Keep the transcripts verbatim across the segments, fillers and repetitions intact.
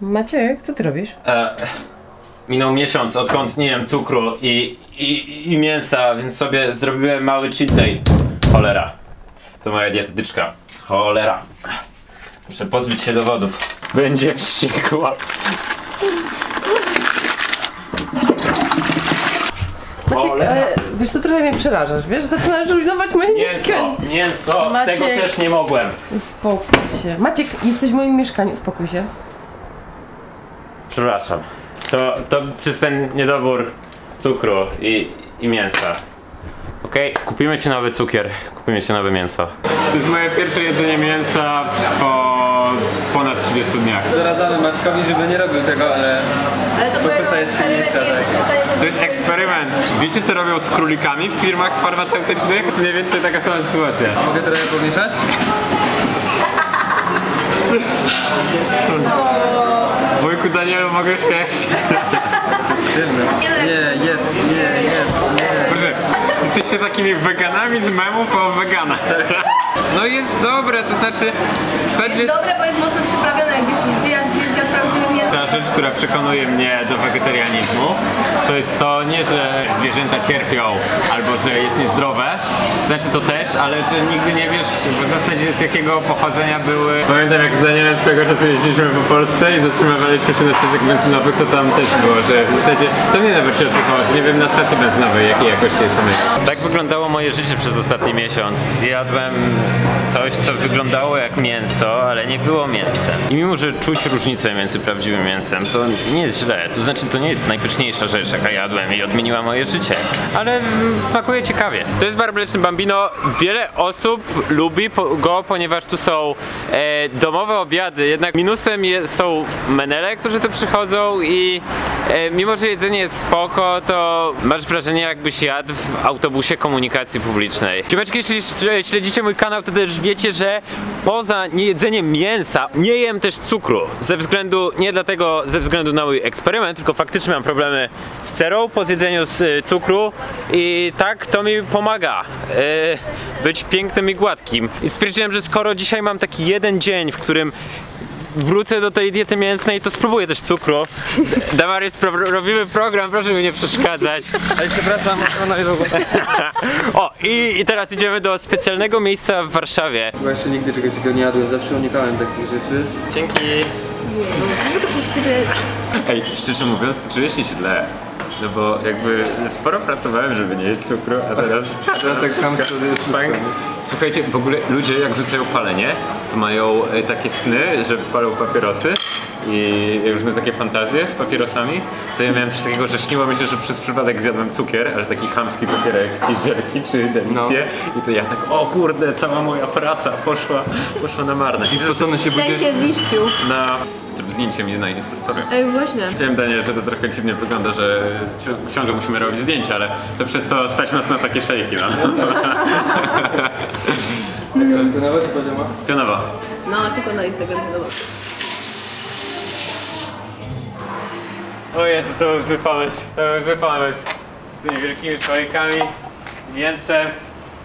Maciek, co ty robisz? E, minął miesiąc, odkąd nie jem cukru i, i, i mięsa, więc sobie zrobiłem mały cheat day. Cholera. To moja dietetyczka. Cholera. Muszę pozbyć się dowodów. Będzie wściekła. Maciek, ale wiesz co, trochę mnie przerażasz, wiesz? Zaczynasz rujnować moje mieszkanie. Mięso, Maciek, tego też nie mogłem. Uspokój się. Maciek, jesteś w moim mieszkaniu, uspokój się. Przepraszam. To, to przez ten niedobór cukru i, i mięsa. Okej, okay. Kupimy ci nowy cukier, kupimy ci nowe mięso. To jest moje pierwsze jedzenie mięsa po ponad trzydziestu dniach. Doradzamy Maćkowi, żeby nie robił tego, ale... ale to jest silniejsza. To jest eksperyment. Wiecie, co robią z królikami w firmach farmaceutycznych? To mniej więcej taka sama sytuacja. A mogę trochę pomieszać? Wujku Danielu, mogę się... Nie, jedz, nie, jedz, nie. Boże, jesteście takimi weganami z memów o weganach. No jest dobre, to znaczy... Jest dobre, bo jest mocno przyprawione, jakbyś zjadł prawdziwe mięso. Ta rzecz, która przekonuje mnie do wegetarianizmu, to jest to nie, że zwierzęta cierpią albo że jest niezdrowe, znaczy to też, ale że nigdy nie wiesz w zasadzie z jakiego pochodzenia były. Pamiętam, jak z Danielem swego czasu jeździliśmy po Polsce i zatrzymywaliśmy się na stacjach benzynowych, to tam też było, że w zasadzie to mnie nawet się odbywało, nie wiem na stacji benzynowej jakiej jakości jest to. Tak wyglądało moje życie przez ostatni miesiąc. Jadłem coś, co wyglądało jak mięso, ale nie było mięsem. I mimo, że czuć różnicę między prawdziwym mięsem, to nie jest źle. To znaczy, to nie jest najpyszniejsza rzecz, jaka jadłem i odmieniła moje życie. Ale mm, smakuje ciekawie. To jest bar mleczny Bambino. Wiele osób lubi po go, ponieważ tu są e, domowe obiady. Jednak minusem je, są menele, którzy tu przychodzą i e, mimo, że jedzenie jest spoko, to masz wrażenie, jakbyś jadł w autobusie komunikacji publicznej. Ciemeczki, jeśli śledzicie mój kanał, to też wiecie, że poza niejedzeniem mięsa nie jem też cukru. Ze względu, nie dlatego ze względu na mój eksperyment, tylko faktycznie mam problemy z cerą po zjedzeniu z cukru i tak to mi pomaga yy, być pięknym i gładkim. I stwierdziłem, że skoro dzisiaj mam taki jeden dzień, w którym wrócę do tej diety mięsnej, to spróbuję też cukru. Damaris, pro robimy program, proszę mi nie przeszkadzać. Ale przepraszam, ona nie długo. O, i, i teraz idziemy do specjalnego miejsca w Warszawie. Chyba jeszcze nigdy czegoś takiego nie jadłem, zawsze unikałem takich rzeczy. Dzięki. Ej, szczerze mówiąc, to czuję się źle. No bo jakby sporo pracowałem, żeby nie jeść cukru, a teraz... A teraz tak sam studiuję wszystko. Słuchajcie, w ogóle ludzie jak rzucają palenie, to mają takie sny, że palą papierosy i różne takie fantazje z papierosami. To ja miałem coś takiego, że śniło mi się, że przez przypadek zjadłem cukier, ale taki chamski cukierek, jakieś zielki czy delicje. No. I to ja tak, o kurde, cała moja praca poszła, poszła na marne. I spocony się budzie... się ziścił. Na... żeby zdjęcie mi na Instastory. Ej, właśnie. Wiem, Daniel, że to trochę dziwnie wygląda, że ciągle musimy robić zdjęcia, ale to przez to stać nas na takie szejki, no. Pionowa czy poziomo? Pionowa. No, tylko na Instagram pionowa. O Jezu, to był zły pomysł, to był zły pomysł. Z tymi wielkimi człowiekami, mięsem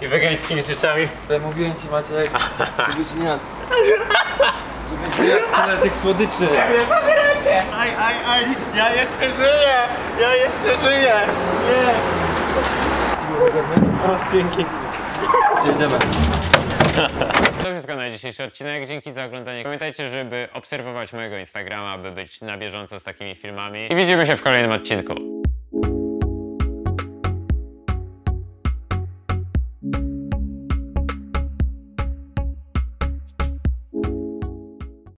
i wegańskimi rzeczami. Ja mówiłem ci, Maciek, żebyś nie jadł. Żebyś nie jadł tyle tych słodyczy. Aj, aj, aj, ja jeszcze żyję, ja jeszcze żyję, nie. O, pięknie. Jedziemy. To wszystko na dzisiejszy odcinek, dzięki za oglądanie. Pamiętajcie, żeby obserwować mojego Instagrama, aby być na bieżąco z takimi filmami. I widzimy się w kolejnym odcinku.